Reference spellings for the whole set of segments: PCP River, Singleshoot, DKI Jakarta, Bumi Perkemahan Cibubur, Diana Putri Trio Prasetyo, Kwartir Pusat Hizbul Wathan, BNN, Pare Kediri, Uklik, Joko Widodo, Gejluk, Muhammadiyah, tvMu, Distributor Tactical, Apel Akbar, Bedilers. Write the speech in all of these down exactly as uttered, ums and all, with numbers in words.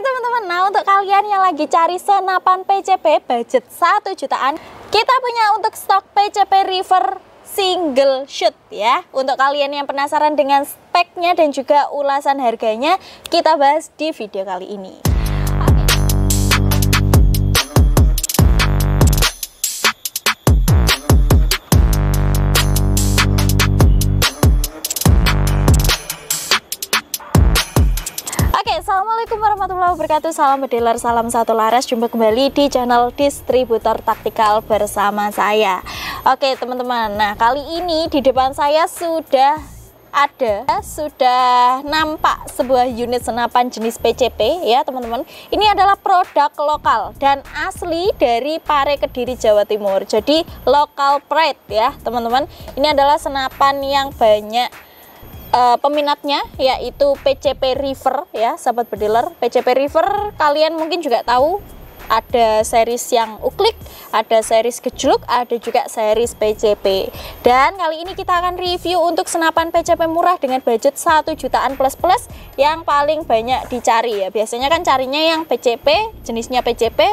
teman-teman, nah untuk kalian yang lagi cari senapan P C P budget satu jutaan, kita punya untuk stok P C P River single shoot ya. Untuk kalian yang penasaran dengan speknya dan juga ulasan harganya, kita bahas di video kali ini. Assalamualaikum warahmatullahi wabarakatuh. Salam dealer, salam satu laras. Jumpa kembali di channel Distributor Tactical bersama saya. Oke teman-teman, nah kali ini di depan saya sudah ada, sudah nampak sebuah unit senapan jenis P C P ya teman-teman. Ini adalah produk lokal dan asli dari Pare Kediri, Jawa Timur. Jadi local pride ya teman-teman. Ini adalah senapan yang banyak Uh, peminatnya, yaitu P C P River ya sahabat bediler. P C P River kalian mungkin juga tahu, ada series yang uklik, ada series gejluk, ada juga series P C P. Dan kali ini kita akan review untuk senapan P C P murah dengan budget satu jutaan plus plus yang paling banyak dicari ya. Biasanya kan carinya yang P C P, jenisnya P C P,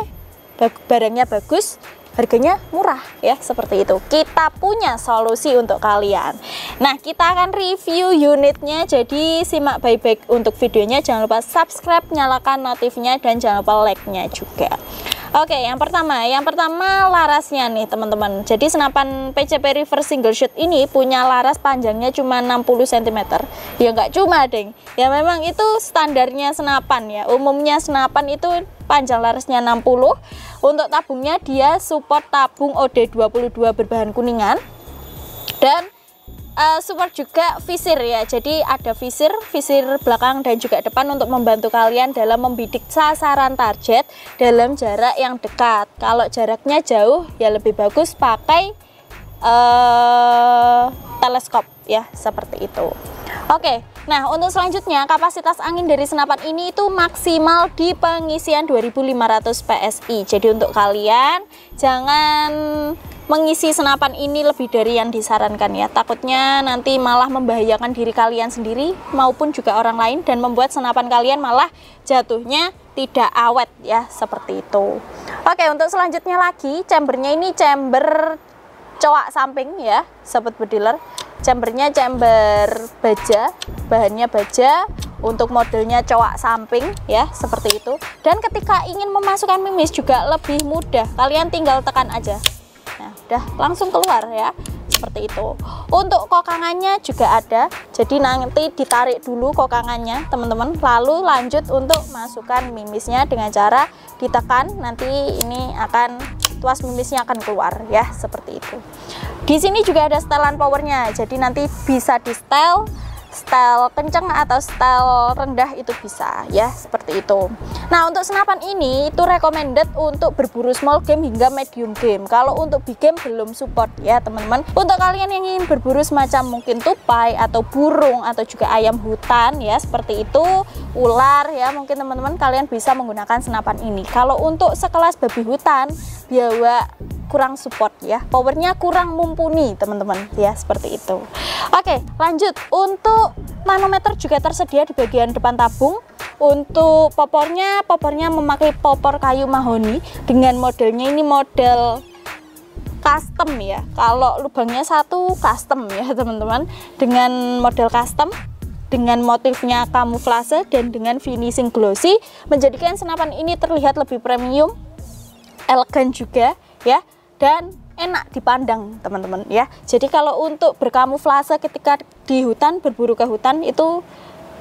barangnya bagus, harganya murah ya, seperti itu. Kita punya solusi untuk kalian. Nah, kita akan review unitnya, jadi simak baik-baik untuk videonya. Jangan lupa subscribe, nyalakan notifnya, dan jangan lupa like-nya juga. Oke, yang pertama, yang pertama larasnya nih teman-teman. Jadi senapan P C P River single shoot ini punya laras panjangnya cuma enam puluh sentimeter. Ya nggak cuma deng, ya memang itu standarnya senapan ya. Umumnya senapan itu panjang larasnya enam puluh. Untuk tabungnya dia support tabung O D dua puluh dua berbahan kuningan. Dan Uh, support juga visir ya, jadi ada visir, visir belakang dan juga depan untuk membantu kalian dalam membidik sasaran target dalam jarak yang dekat. Kalau jaraknya jauh ya lebih bagus pakai uh, teleskop ya, seperti itu. Oke, nah untuk selanjutnya kapasitas angin dari senapan ini itu maksimal di pengisian dua ribu lima ratus P S I. Jadi untuk kalian jangan mengisi senapan ini lebih dari yang disarankan ya, takutnya nanti malah membahayakan diri kalian sendiri maupun juga orang lain dan membuat senapan kalian malah jatuhnya tidak awet ya, seperti itu. Oke, untuk selanjutnya lagi, chambernya ini chamber coak samping ya sahabat bediler. Chambernya chamber baja, bahannya baja, untuk modelnya coak samping ya, seperti itu. Dan ketika ingin memasukkan mimis juga lebih mudah, kalian tinggal tekan aja. Nah, udah langsung keluar ya, seperti itu. Untuk kokangannya juga ada, jadi nanti ditarik dulu kokangannya teman-teman, lalu lanjut untuk masukkan mimisnya dengan cara ditekan. Nanti ini akan tuas mimisnya akan keluar ya, seperti itu. Di sini juga ada setelan powernya, jadi nanti bisa di setel style kenceng atau style rendah itu bisa ya, seperti itu. Nah untuk senapan ini itu recommended untuk berburu small game hingga medium game. Kalau untuk big game belum support ya teman-teman. Untuk kalian yang ingin berburu semacam mungkin tupai atau burung atau juga ayam hutan ya, seperti itu, ular ya, mungkin teman-teman kalian bisa menggunakan senapan ini. Kalau untuk sekelas babi hutan, biawak kurang support ya, powernya kurang mumpuni teman-teman ya, seperti itu. Oke, lanjut, untuk manometer juga tersedia di bagian depan tabung. Untuk popornya, popornya memakai popor kayu mahoni dengan modelnya ini model custom ya, kalau lubangnya satu custom ya teman-teman, dengan model custom dengan motifnya kamuflase dan dengan finishing glossy, menjadikan senapan ini terlihat lebih premium, elegan juga ya, dan enak dipandang teman-teman ya. Jadi kalau untuk berkamuflase ketika di hutan, berburu ke hutan itu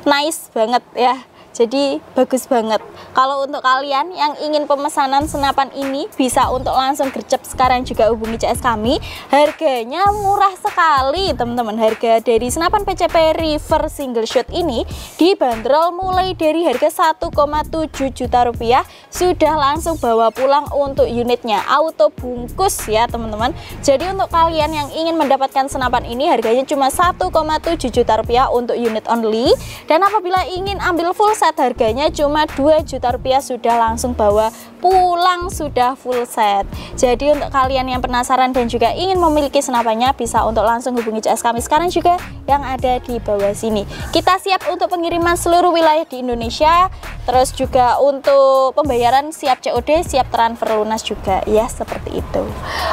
nice banget ya, jadi bagus banget. Kalau untuk kalian yang ingin pemesanan senapan ini bisa untuk langsung gercep sekarang juga, hubungi C S kami. Harganya murah sekali teman-teman. Harga dari senapan P C P River single shot ini dibanderol mulai dari harga satu koma tujuh juta rupiah. Sudah langsung bawa pulang untuk unitnya, auto bungkus ya teman-teman. Jadi untuk kalian yang ingin mendapatkan senapan ini harganya cuma satu koma tujuh juta rupiah untuk unit only. Dan apabila ingin ambil full set harganya cuma dua juta rupiah, sudah langsung bawa pulang, sudah full set. Jadi untuk kalian yang penasaran dan juga ingin memiliki senapannya, bisa untuk langsung hubungi C S kami sekarang juga yang ada di bawah sini. Kita siap untuk pengiriman seluruh wilayah di Indonesia, terus juga untuk pembayaran siap C O D, siap transfer lunas juga ya, seperti itu.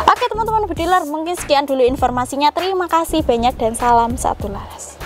Oke teman-teman bediler, mungkin sekian dulu informasinya. Terima kasih banyak dan salam satu laras.